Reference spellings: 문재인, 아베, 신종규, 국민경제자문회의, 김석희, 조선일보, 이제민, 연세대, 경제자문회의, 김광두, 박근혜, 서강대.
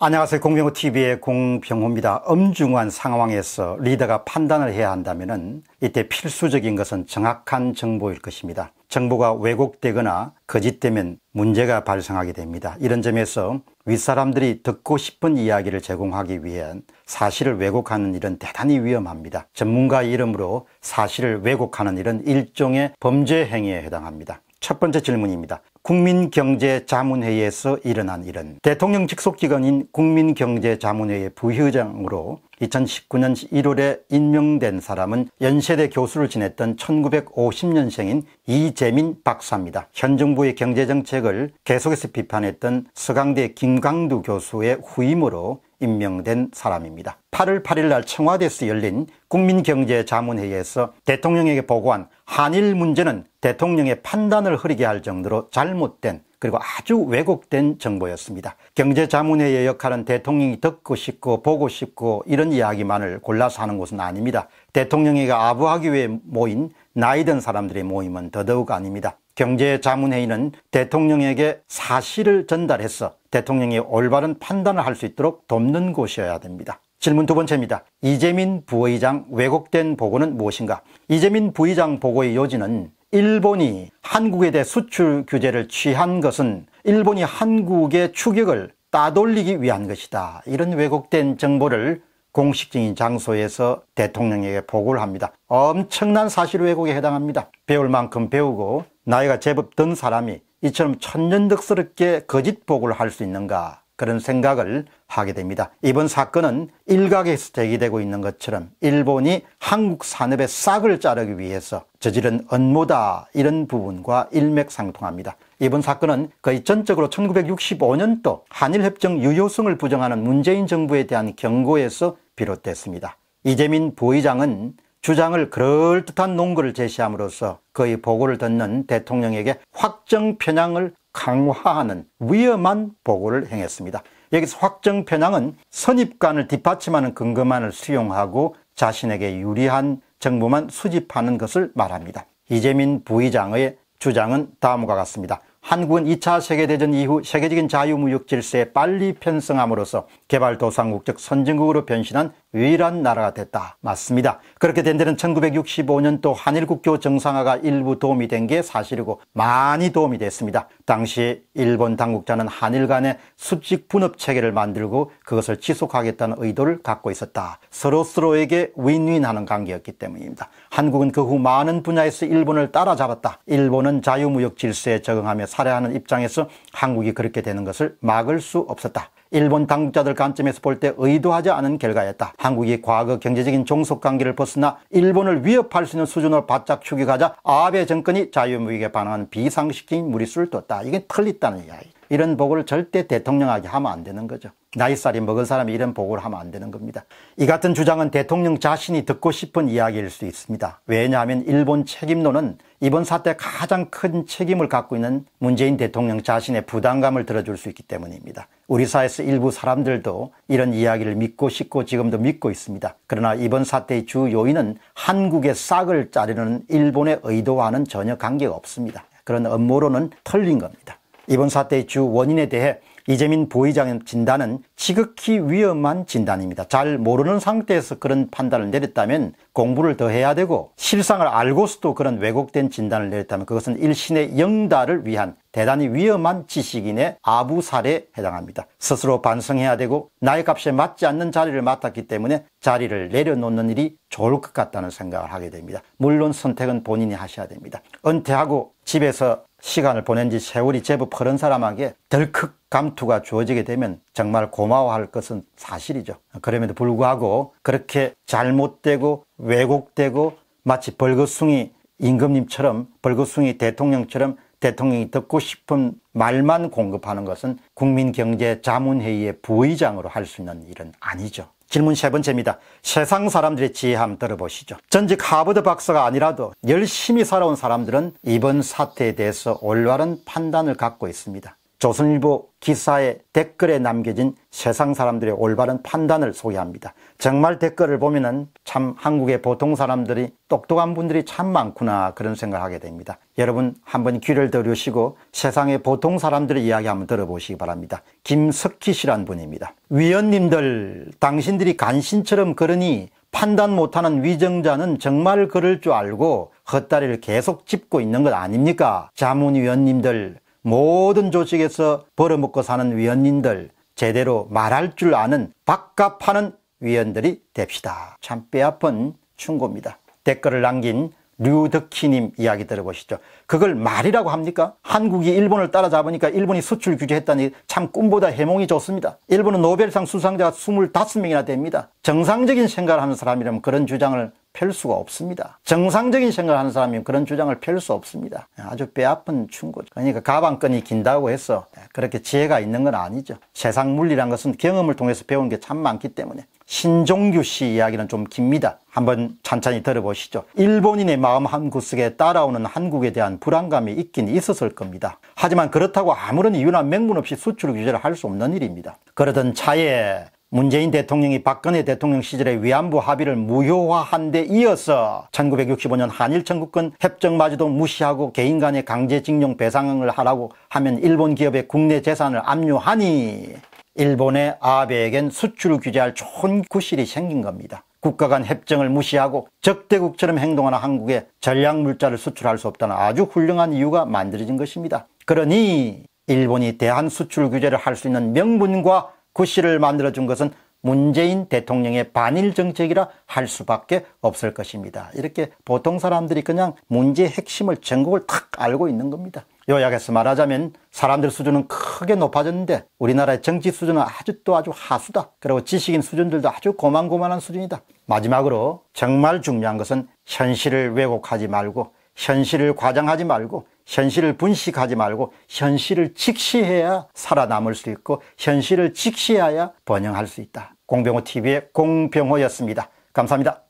안녕하세요. 공병호TV의 공병호입니다. 엄중한 상황에서 리더가 판단을 해야 한다면 이때 필수적인 것은 정확한 정보일 것입니다. 정보가 왜곡되거나 거짓되면 문제가 발생하게 됩니다. 이런 점에서 윗사람들이 듣고 싶은 이야기를 제공하기 위한 사실을 왜곡하는 일은 대단히 위험합니다. 전문가의 이름으로 사실을 왜곡하는 일은 일종의 범죄 행위에 해당합니다. 첫 번째 질문입니다. 국민경제자문회의에서 일어난 일은 대통령 직속기관인 국민경제자문회의 부회장으로 2019년 1월에 임명된 사람은 연세대 교수를 지냈던 1950년생인 이제민 박사입니다. 현 정부의 경제정책을 계속해서 비판했던 서강대 김광두 교수의 후임으로 임명된 사람입니다. 8월 8일 날 청와대에서 열린 국민경제자문회의에서 대통령에게 보고한 한일 문제는 대통령의 판단을 흐리게 할 정도로 잘못된 그리고 아주 왜곡된 정보였습니다. 경제자문회의 역할은 대통령이 듣고 싶고 보고 싶고 이런 이야기만을 골라서 하는 곳은 아닙니다. 대통령에게 아부하기 위해 모인 나이든 사람들의 모임은 더더욱 아닙니다. 경제자문회의는 대통령에게 사실을 전달해서 대통령이 올바른 판단을 할 수 있도록 돕는 곳이어야 됩니다. 질문 두 번째입니다. 이제민 부의장 왜곡된 보고는 무엇인가? 이제민 부의장 보고의 요지는 일본이 한국에 대해 수출 규제를 취한 것은 일본이 한국의 추격을 따돌리기 위한 것이다. 이런 왜곡된 정보를 공식적인 장소에서 대통령에게 보고를 합니다. 엄청난 사실 왜곡에 해당합니다. 배울 만큼 배우고 나이가 제법 든 사람이 이처럼 천연덕스럽게 거짓 보고를 할 수 있는가, 그런 생각을 하게 됩니다. 이번 사건은 일각에서 제기되고 있는 것처럼 일본이 한국 산업의 싹을 자르기 위해서 저지른 음모다, 이런 부분과 일맥상통합니다. 이번 사건은 거의 전적으로 1965년도 한일협정 유효성을 부정하는 문재인 정부에 대한 경고에서 비롯됐습니다. 이제민 부의장은 주장을 그럴듯한 논거를 제시함으로써 그의 보고를 듣는 대통령에게 확정 편향을 강화하는 위험한 보고를 행했습니다. 여기서 확정 편향은 선입관을 뒷받침하는 근거만을 수용하고 자신에게 유리한 정보만 수집하는 것을 말합니다. 이제민 부의장의 주장은 다음과 같습니다. 한국은 2차 세계대전 이후 세계적인 자유무역질서에 빨리 편성함으로써 개발도상국 즉 선진국으로 변신한 유일한 나라가 됐다. 맞습니다. 그렇게 된 데는 1965년도 한일국교 정상화가 일부 도움이 된 게 사실이고 많이 도움이 됐습니다. 당시 일본 당국자는 한일 간의 수직 분업 체계를 만들고 그것을 지속하겠다는 의도를 갖고 있었다. 서로서로에게 윈윈하는 관계였기 때문입니다. 한국은 그 후 많은 분야에서 일본을 따라잡았다. 일본은 자유무역 질서에 적응하며 살아가는 입장에서 한국이 그렇게 되는 것을 막을 수 없었다. 일본 당국자들 관점에서 볼 때 의도하지 않은 결과였다. 한국이 과거 경제적인 종속관계를 벗어나 일본을 위협할 수 있는 수준으로 바짝 추격하자 아베 정권이 자유무역에 반응한 비상식적인 무리수를 뒀다. 이게 틀렸다는 이야기. 이런 보고를 절대 대통령에게 하면 안 되는 거죠. 나이살이 먹은 사람이 이런 보고를 하면 안 되는 겁니다. 이 같은 주장은 대통령 자신이 듣고 싶은 이야기일 수 있습니다. 왜냐하면 일본 책임론은 이번 사태 가장 큰 책임을 갖고 있는 문재인 대통령 자신의 부담감을 들어줄 수 있기 때문입니다. 우리 사회에서 일부 사람들도 이런 이야기를 믿고 싶고 지금도 믿고 있습니다. 그러나 이번 사태의 주 요인은 한국의 싹을 자르는 일본의 의도와는 전혀 관계가 없습니다. 그런 음모론은 틀린 겁니다. 이번 사태의 주 원인에 대해 이제민 부의장의 진단은 지극히 위험한 진단입니다. 잘 모르는 상태에서 그런 판단을 내렸다면 공부를 더 해야 되고, 실상을 알고서도 그런 왜곡된 진단을 내렸다면 그것은 일신의 영달을 위한 대단히 위험한 지식인의 아부살에 해당합니다. 스스로 반성해야 되고 나이 값에 맞지 않는 자리를 맡았기 때문에 자리를 내려놓는 일이 좋을 것 같다는 생각을 하게 됩니다. 물론 선택은 본인이 하셔야 됩니다. 은퇴하고 집에서 시간을 보낸 지 세월이 제법 흐른 사람에게 덜컥 감투가 주어지게 되면 정말 고마워할 것은 사실이죠. 그럼에도 불구하고 그렇게 잘못되고 왜곡되고 마치 벌거숭이 임금님처럼 벌거숭이 대통령처럼 대통령이 듣고 싶은 말만 공급하는 것은 국민경제자문회의의 부의장으로 할 수 있는 일은 아니죠. 질문 세 번째입니다. 세상 사람들의 지혜 한번 들어보시죠. 전직 하버드 박사가 아니라도 열심히 살아온 사람들은 이번 사태에 대해서 올바른 판단을 갖고 있습니다. 조선일보 기사의 댓글에 남겨진 세상 사람들의 올바른 판단을 소개합니다. 정말 댓글을 보면은 참 한국의 보통 사람들이 똑똑한 분들이 참 많구나 그런 생각을 하게 됩니다. 여러분 한번 귀를 들으시고 세상의 보통 사람들의 이야기 한번 들어보시기 바랍니다. 김석희 씨란 분입니다. 위원님들, 당신들이 간신처럼 그러니 판단 못하는 위정자는 정말 그럴 줄 알고 헛다리를 계속 짚고 있는 것 아닙니까? 자문위원님들, 모든 조직에서 벌어먹고 사는 위원님들, 제대로 말할 줄 아는 박갑하는 위원들이 됩시다. 참 뼈아픈 충고입니다. 댓글을 남긴 류덕희님 이야기 들어보시죠. 그걸 말이라고 합니까? 한국이 일본을 따라잡으니까 일본이 수출 규제했다니 참 꿈보다 해몽이 좋습니다. 일본은 노벨상 수상자가 25명이나 됩니다. 정상적인 생각을 하는 사람이라면 그런 주장을 펼 수가 없습니다. 정상적인 생각을 하는 사람이면 그런 주장을 펼 수 없습니다. 아주 뼈아픈 충고죠. 그러니까 가방끈이 긴다고 해서 그렇게 지혜가 있는 건 아니죠. 세상 물리란 것은 경험을 통해서 배운 게 참 많기 때문에. 신종규 씨 이야기는 좀 깁니다. 한번 찬찬히 들어보시죠. 일본인의 마음 한구석에 따라오는 한국에 대한 불안감이 있긴 있었을 겁니다. 하지만 그렇다고 아무런 이유나 명분 없이 수출 규제를 할 수 없는 일입니다. 그러던 차에 문재인 대통령이 박근혜 대통령 시절의 위안부 합의를 무효화한 데 이어서 1965년 한일청구권 협정마저도 무시하고 개인 간의 강제징용 배상을 하라고 하면 일본 기업의 국내 재산을 압류하니 일본의 아베에겐 수출을 규제할 좋은 구실이 생긴 겁니다. 국가 간 협정을 무시하고 적대국처럼 행동하는 한국에 전략물자를 수출할 수 없다는 아주 훌륭한 이유가 만들어진 것입니다. 그러니 일본이 대한 수출 규제를 할 수 있는 명분과 구실을 만들어준 것은 문재인 대통령의 반일 정책이라 할 수밖에 없을 것입니다. 이렇게 보통 사람들이 그냥 문제의 핵심을 전국을 탁 알고 있는 겁니다. 요약해서 말하자면 사람들 수준은 크게 높아졌는데 우리나라의 정치 수준은 아주 하수다. 그리고 지식인 수준들도 아주 고만고만한 수준이다. 마지막으로 정말 중요한 것은 현실을 왜곡하지 말고, 현실을 과장하지 말고, 현실을 분식하지 말고 현실을 직시해야 살아남을 수 있고 현실을 직시해야 번영할 수 있다. 공병호TV의 공병호였습니다. 감사합니다.